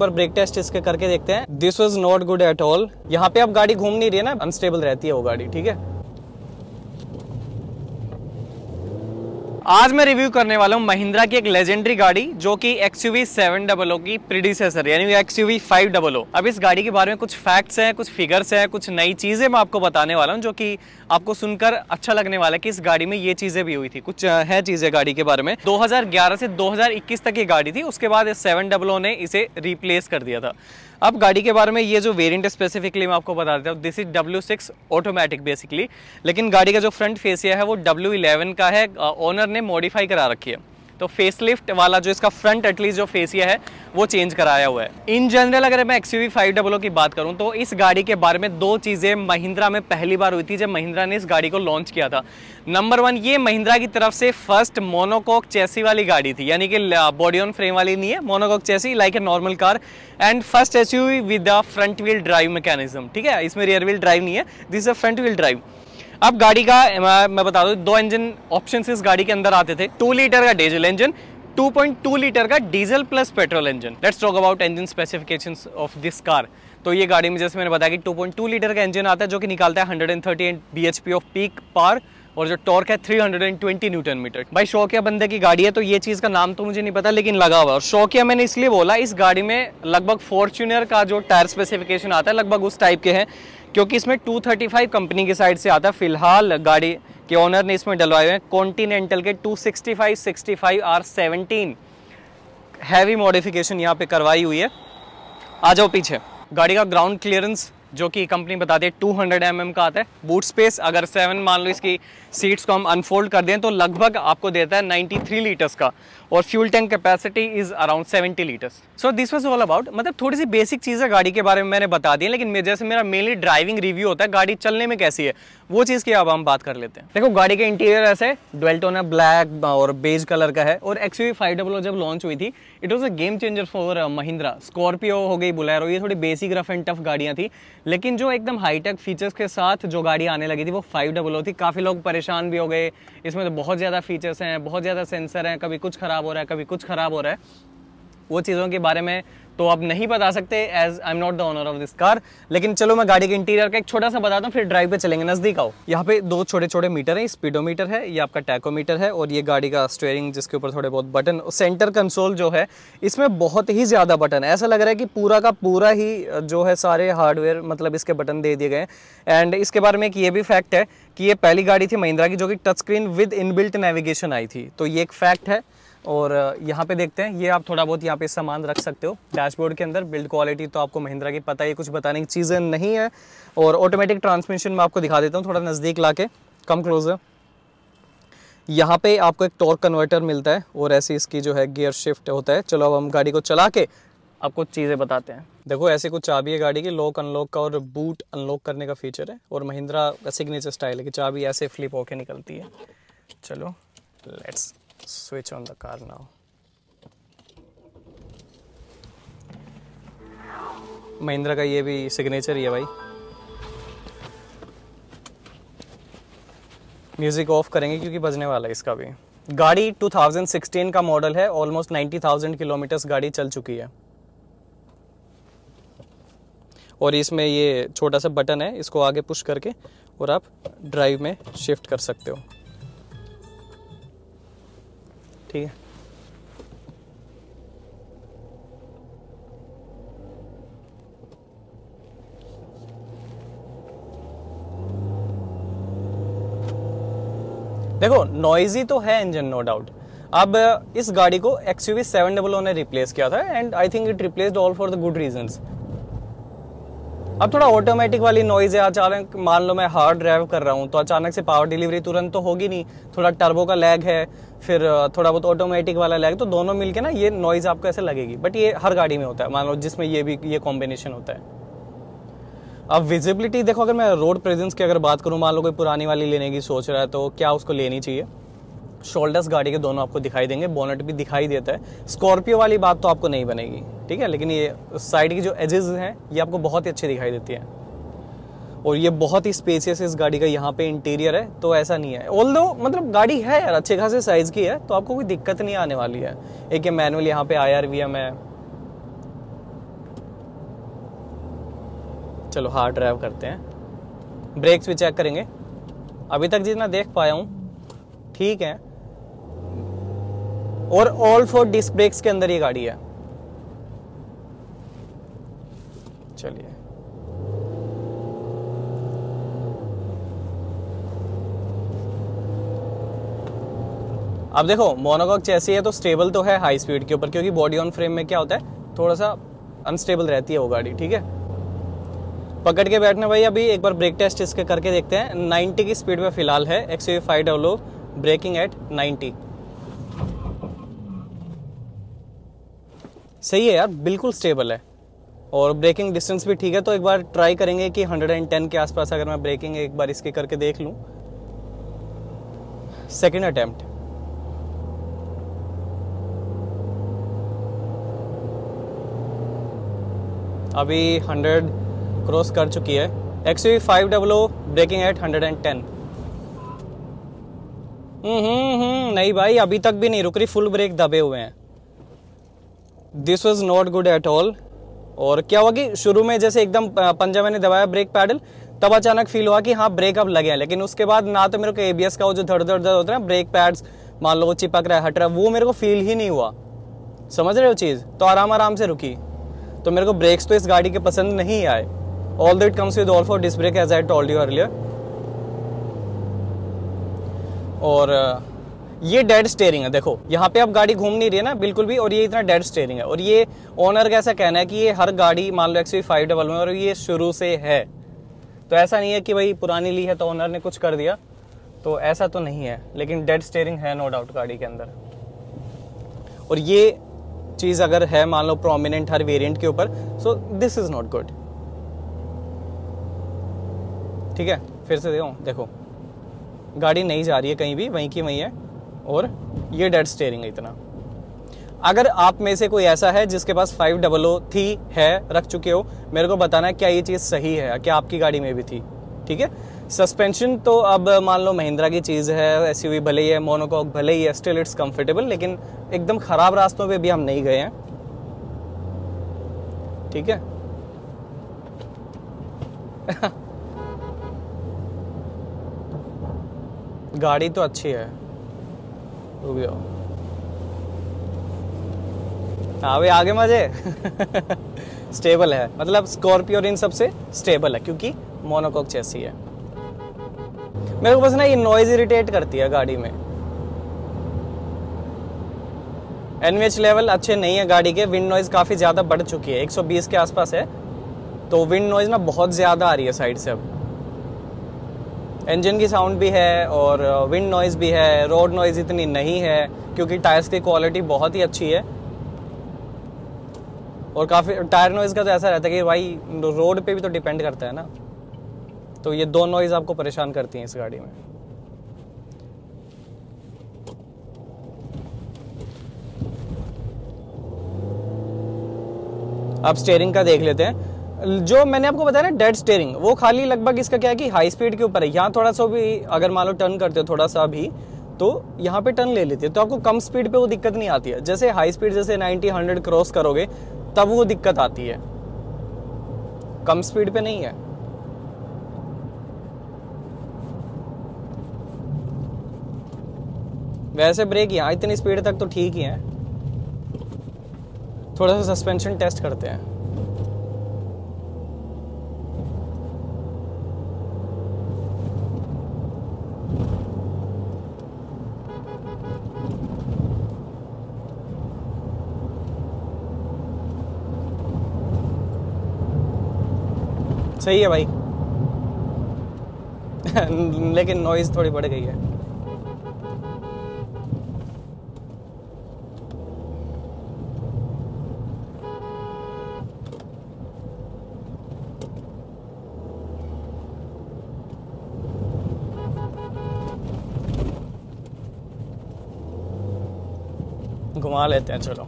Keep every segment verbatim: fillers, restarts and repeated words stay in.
पर break test इसके करके देखते हैं। This was not good at all. यहाँ पे आप गाड़ी घूम नहीं रही है ना, अनस्टेबल रहती है वो गाड़ी। ठीक है, आज मैं रिव्यू करने वाला हूँ महिंद्रा की एक लेजेंडरी गाड़ी जो कि X U V seven hundred की प्रीडिसेसर यानी X U V five hundred. अब इस गाड़ी के बारे में कुछ फैक्ट्स हैं, कुछ फिगर्स हैं, कुछ नई चीज़ें मैं आपको बताने वाला हूँ जो कि आपको सुनकर अच्छा लगने वाला है कि इस गाड़ी में ये चीज़ें भी हुई थी। कुछ है चीज़ें गाड़ी के बारे में। दो हज़ार ग्यारह से दो हज़ार इक्कीस तक ये गाड़ी थी, उसके बाद इस सेवन हंड्रेड ने इसे रिप्लेस कर दिया था। अब गाड़ी के बारे में ये जो वेरिएंट स्पेसिफिकली मैं आपको बता देता हूँ, this is W six automatic basically, लेकिन गाड़ी का जो फ्रंट फेसिया है वो डब्ल्यू इलेवन का है। ओनर ने मॉडिफाई करा रखी है, तो फेसलिफ्ट वाला जो इसका फ्रंट एटलीस्ट जो फेसिया है वो चेंज कराया हुआ है। इन जनरल अगर मैं X U V five hundred की बात करूं तो इस गाड़ी के बारे में दो चीज़ें महिंद्रा में पहली बार हुई थी जब महिंद्रा ने इस गाड़ी को लॉन्च किया था। नंबर वन, ये महिंद्रा की तरफ से फर्स्ट मोनोकोक चेसी वाली गाड़ी थी, यानी कि बॉडी ऑन फ्रेम वाली नहीं है, monocoque chassis like a normal car and first S U V with the front wheel drive mechanism. ठीक है, इसमें रियर व्हील ड्राइव नहीं है, this is front wheel drive. अब गाड़ी का मैं बता दूं, दो इंजन ऑप्शंस इस गाड़ी के अंदर आते थे, टू लीटर का diesel engine, two point two litre का diesel plus petrol engine. Let's talk about engine specifications of this car. तो ये गाड़ी में जैसे मैंने बताया कि टू पॉइंट टू लीटर का इंजन आता है जो कि निकालता है one thirty eight B H P of peak power और जो टॉर्क है three hundred twenty newton metre. भाई शौकिया बंदे की गाड़ी है तो ये चीज़ का नाम तो मुझे नहीं पता लेकिन लगा हुआ, और शौकिया मैंने इसलिए बोला, इस गाड़ी में लगभग फॉर्च्यूनर का जो टायर स्पेसिफिकेशन आता है लगभग उस टाइप के हैं क्योंकि इसमें टू थर्टी फाइव कंपनी की साइड से आता है। फिलहाल गाड़ी के ओनर ने इसमें डलवाए हुए हैं कॉन्टिनेंटल के two sixty five sixty five R seventeen, heavy modification यहाँ पे करवाई हुई है। आ जाओ पीछे। गाड़ी का ग्राउंड क्लियरेंस जो कि कंपनी बताती है टू हंड्रेड एम एम का आता है। बूट स्पेस अगर सेवन मान लो इसकी सीट्स को हम अनफोल्ड कर दें तो लगभग आपको देता है नाइंटी थ्री लीटर्स का, और fuel tank capacity is around seventy litres. So this was all about, मतलब थोड़ी सी बेसिक चीज़ें गाड़ी के बारे में मैंने बता दी, लेकिन जैसे मेरा मेनली ड्राइविंग रिव्यू होता है, गाड़ी चलने में कैसी है वो चीज़ की अब हम बात कर लेते हैं। देखो गाड़ी के इंटीरियर ऐसे ड्वेल टोन है, ब्लैक और बेज कलर का है, और X U V five hundred जब लॉन्च हुई थी it was a game changer for Mahindra. Scorpio हो गई, बोलेरो, ये थोड़ी बेसिक रफ एंड टफ गाड़ियाँ थी, लेकिन जो एकदम हाईटेक फीचर्स के साथ जो गाड़ी आने लगी थी वो फाइव हंड्रेड थी। काफ़ी लोग परेशान भी हो गए, इसमें तो बहुत ज़्यादा फीचर्स हैं, बहुत ज़्यादा सेंसर हैं, कभी कुछ ख़राब हो रहा है कभी कुछ ख़राब हो रहा है। वो चीज़ों के बारे में तो आप नहीं बता सकते as I am not the owner of this car, लेकिन चलो मैं गाड़ी के इंटीरियर का एक छोटा सा बताता हूँ फिर ड्राइव पे चलेंगे। नज़दीक आओ। यहाँ पे दो छोटे छोटे मीटर हैं, स्पीडोमीटर है, ये आपका टैकोमीटर है, और ये गाड़ी का स्टीयरिंग जिसके ऊपर थोड़े बहुत बटन, सेंटर कंसोल जो है इसमें बहुत ही ज़्यादा बटन है, ऐसा लग रहा है कि पूरा का पूरा ही जो है सारे हार्डवेयर मतलब इसके बटन दे दिए गए हैं। एंड इसके बारे में एक ये भी फैक्ट है कि ये पहली गाड़ी थी महिंद्रा की जो कि touch screen with inbuilt navigation आई थी, तो ये एक फैक्ट है। और यहाँ पे देखते हैं, ये आप थोड़ा बहुत यहाँ पे सामान रख सकते हो डैशबोर्ड के अंदर। बिल्ड क्वालिटी तो आपको महिंद्रा की पता ही, कुछ बताने की चीज़ें नहीं है। और ऑटोमेटिक ट्रांसमिशन मैं आपको दिखा देता हूँ थोड़ा नज़दीक लाके, कम क्लोजर। यहाँ पे आपको एक टॉर्क कन्वर्टर मिलता है और ऐसे इसकी जो है गियर शिफ्ट होता है। चलो अब हम गाड़ी को चला के आपको चीज़ें बताते हैं। देखो ऐसे कुछ चाबी है गाड़ी की, लॉक अनलॉक का और बूट अनलॉक करने का फीचर है, और महिंद्रा का सिग्नेचर स्टाइल है कि चाबी ऐसे फ्लिप होके निकलती है। चलो let's Switch on the car now. Mahindra का ये भी सिग्नेचर ही है भाई। म्यूजिक ऑफ करेंगे क्योंकि बजने वाला है इसका भी। गाड़ी टू थाउजेंड सिक्सटीन का मॉडल है, ऑलमोस्ट नाइंटी थाउजेंड किलोमीटर्स गाड़ी चल चुकी है, और इसमें ये छोटा सा बटन है, इसको आगे पुश करके और आप ड्राइव में शिफ्ट कर सकते हो। ठीक है, देखो नॉइजी तो है इंजन नो डाउट। अब इस गाड़ी को X U V seven hundred ने रिप्लेस किया था and I think it replaced all for the good reasons. अब थोड़ा ऑटोमेटिक वाली नॉइज है, अचानक मान लो मैं हार्ड ड्राइव कर रहा हूँ तो अचानक से पावर डिलीवरी तुरंत तो होगी नहीं, थोड़ा टर्बो का लैग है, फिर थोड़ा बहुत ऑटोमेटिक वाला लैग, तो दोनों मिलके ना ये नॉइज़ आपको ऐसे लगेगी। बट ये हर गाड़ी में होता है, मान लो जिसमें ये भी ये कॉम्बिनेशन होता है। अब विजिबिलिटी देखो, अगर मैं रोड प्रेजेंस की अगर बात करूँ, मान लो कोई पुरानी वाली लेने की सोच रहा है तो क्या उसको लेनी चाहिए। शोल्डर्स गाड़ी के दोनों आपको दिखाई देंगे, बोनेट भी दिखाई देता है। स्कॉर्पियो वाली बात तो आपको नहीं बनेगी, ठीक है, लेकिन ये साइड की जो एजेस हैं ये आपको बहुत ही अच्छी दिखाई देती है, और ये बहुत ही स्पेसियस इस गाड़ी का यहाँ पे इंटीरियर है, तो ऐसा नहीं है। ऑल्दो मतलब गाड़ी है यार, अच्छे खासे साइज़ की है तो आपको कोई दिक्कत नहीं आने वाली है। एक मैनुअल यहाँ पे आई आर वी एम है, चलो हार्ड ड्राइव करते हैं, ब्रेक्स भी चेक करेंगे। अभी तक जितना देख पाया हूँ ठीक है, और ऑल फोर डिस्क ब्रेक्स के अंदर ये गाड़ी है। चलिए अब देखो मोनोकॉक चेसी है तो स्टेबल तो है हाई स्पीड के ऊपर, क्योंकि बॉडी ऑन फ्रेम में क्या होता है थोड़ा सा अनस्टेबल रहती है वो गाड़ी। ठीक है पकड़ के बैठने भाई, अभी एक बार ब्रेक टेस्ट इसके करके देखते हैं। नाइन्टी की स्पीड में फिलहाल है X U V five hundred, braking at ninety. सही है यार, बिल्कुल स्टेबल है और ब्रेकिंग डिस्टेंस भी ठीक है। तो एक बार ट्राई करेंगे कि एक सौ दस के आसपास अगर मैं ब्रेकिंग एक बार इसकी करके देख लूँ। सेकंड अटेम्प्ट अभी सौ क्रॉस कर चुकी है। X U V five hundred braking at एक सौ दस। हम्म नहीं भाई अभी तक भी नहीं रुक रही, फुल ब्रेक दबे हुए हैं। This was not good at all. और क्या हुआ कि शुरू में जैसे एकदम पंजा मैंने दबाया ब्रेक पैडल, तब अचानक फील हुआ कि हाँ ब्रेक अब लगे हैं, लेकिन उसके बाद ना तो मेरे को एबीएस का वो जो धड़ धड़ धड़ होता है ना, ब्रेक पैड्स मान लो चिपक रहा है हट रहा है, वो मेरे को फील ही नहीं हुआ। समझ रहे हो चीज़, तो आराम आराम से रुकी। तो मेरे को ब्रेक्स तो इस गाड़ी के पसंद नहीं आए। All that comes with all four disc brake as I told you earlier. और ये डेड स्टेयरिंग है, देखो यहाँ पे अब गाड़ी घूम नहीं रही है ना बिल्कुल भी, और ये इतना डेड स्टेयरिंग है। और ये ओनर का ऐसा कहना है कि ये हर गाड़ी मान लो X U V five hundred में, और ये शुरू से है, तो ऐसा नहीं है कि भाई पुरानी ली है तो ओनर ने कुछ कर दिया, तो ऐसा तो नहीं है। लेकिन डेड स्टेयरिंग है नो डाउट गाड़ी के अंदर, और ये चीज़ अगर है मान लो प्रोमिनेंट हर वेरियंट के ऊपर, so this is not good. ठीक है फिर से देखो, देखो गाड़ी नहीं जा रही है कहीं भी, वहीं की वहीं है, और ये डेड स्टेयरिंग है इतना। अगर आप में से कोई ऐसा है जिसके पास फाइव हंड्रेड थी है रख चुके हो, मेरे को बताना है क्या ये चीज़ सही है, क्या आपकी गाड़ी में भी थी। ठीक है सस्पेंशन तो अब मान लो महिंद्रा की चीज़ है, एसयूवी भले ही है, मोनोकॉक भले ही है, स्टिल इट्स कंफर्टेबल, लेकिन एकदम ख़राब रास्तों पे भी हम नहीं गए हैं। ठीक है गाड़ी तो अच्छी है। हाँ भाई आगे मजे स्टेबल है, मतलब स्कॉर्पियो इन सबसे स्टेबल है क्योंकि मोनोकॉक चेसी है। मेरे को बस ना ये नॉइज इरिटेट करती है गाड़ी में। एनवीएच लेवल अच्छे नहीं है गाड़ी के, विंड नॉइज काफी ज्यादा बढ़ चुकी है, एक सौ बीस के आसपास है, तो विंड नॉइज ना बहुत ज्यादा आ रही है साइड से। अब इंजन की साउंड भी है और विंड नॉइज़ भी है, रोड नॉइज़ इतनी नहीं है क्योंकि टायर्स की क्वालिटी बहुत ही अच्छी है। और काफ़ी टायर नॉइज़ का तो ऐसा रहता है कि भाई रोड पे भी तो डिपेंड करता है ना, तो ये दो नॉइज़ आपको परेशान करती हैं इस गाड़ी में। अब स्टीयरिंग का देख लेते हैं। जो मैंने आपको बताया ना डेड स्टीयरिंग, वो खाली लगभग इसका क्या है कि हाई स्पीड के ऊपर है। यहाँ थोड़ा सा भी अगर मान लो टर्न करते हो थोड़ा सा भी, तो यहाँ पे टर्न ले लेते हो, तो आपको कम स्पीड पे वो दिक्कत नहीं आती है। जैसे हाई स्पीड जैसे नब्बे सौ क्रॉस करोगे तब वो दिक्कत आती है, कम स्पीड पे नहीं है। वैसे ब्रेक यहाँ इतनी स्पीड तक तो ठीक ही है। थोड़ा सा सस्पेंशन टेस्ट करते हैं। सही है भाई लेकिन नॉइज थोड़ी बढ़ गई है। घुमा लेते हैं चलो।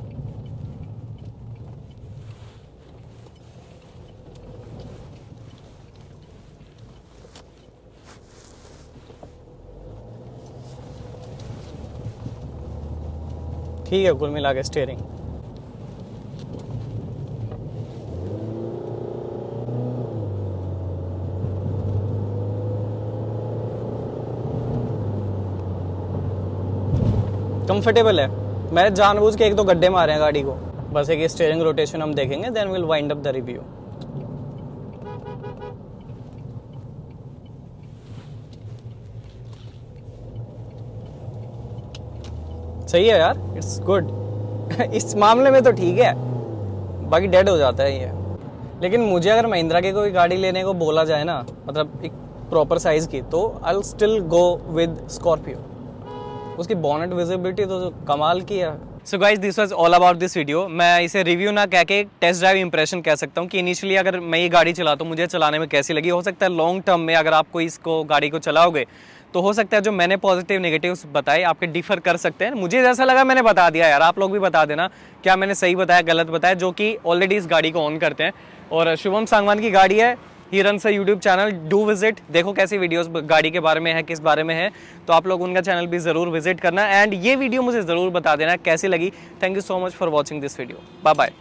ठीक है कुल मिला के स्टीयरिंग कंफर्टेबल है। मैंने जानबूझ के एक दो गड्ढे मारे हैं गाड़ी को, बस एक स्टीयरिंग रोटेशन हम देखेंगे, then will wind up the review. सही है यार, इट्स गुड। इस मामले में तो ठीक है, बाकी डेड हो जाता है ये। लेकिन मुझे अगर महिंद्रा की कोई गाड़ी लेने को बोला जाए ना, मतलब एक प्रॉपर साइज की, तो I will still go with Scorpio. उसकी बॉनेट विजिबिलिटी तो कमाल की है। So guys, this was all about this video. मैं इसे रिव्यू ना कह के टेस्ट ड्राइव इंप्रेशन कह सकता हूँ कि इनिशियली अगर मैं ये गाड़ी चला तो मुझे चलाने में कैसी लगी। हो सकता है लॉन्ग टर्म में अगर आप कोई इसको गाड़ी को चलाओगे तो हो सकता है जो मैंने पॉजिटिव नेगेटिव्स बताए आपके डिफर कर सकते हैं। मुझे जैसा लगा मैंने बता दिया यार, आप लोग भी बता देना क्या मैंने सही बताया गलत बताया, जो कि ऑलरेडी इस गाड़ी को ऑन करते हैं। और शुभम सांगवान की गाड़ी है, हीरन से यूट्यूब चैनल डू विजिट, देखो कैसी वीडियोस गाड़ी के बारे में है, किस बारे में है, तो आप लोग उनका चैनल भी ज़रूर विजिट करना। एंड ये वीडियो मुझे ज़रूर बता देना कैसी लगी। Thank you so much for watching this video, bye bye.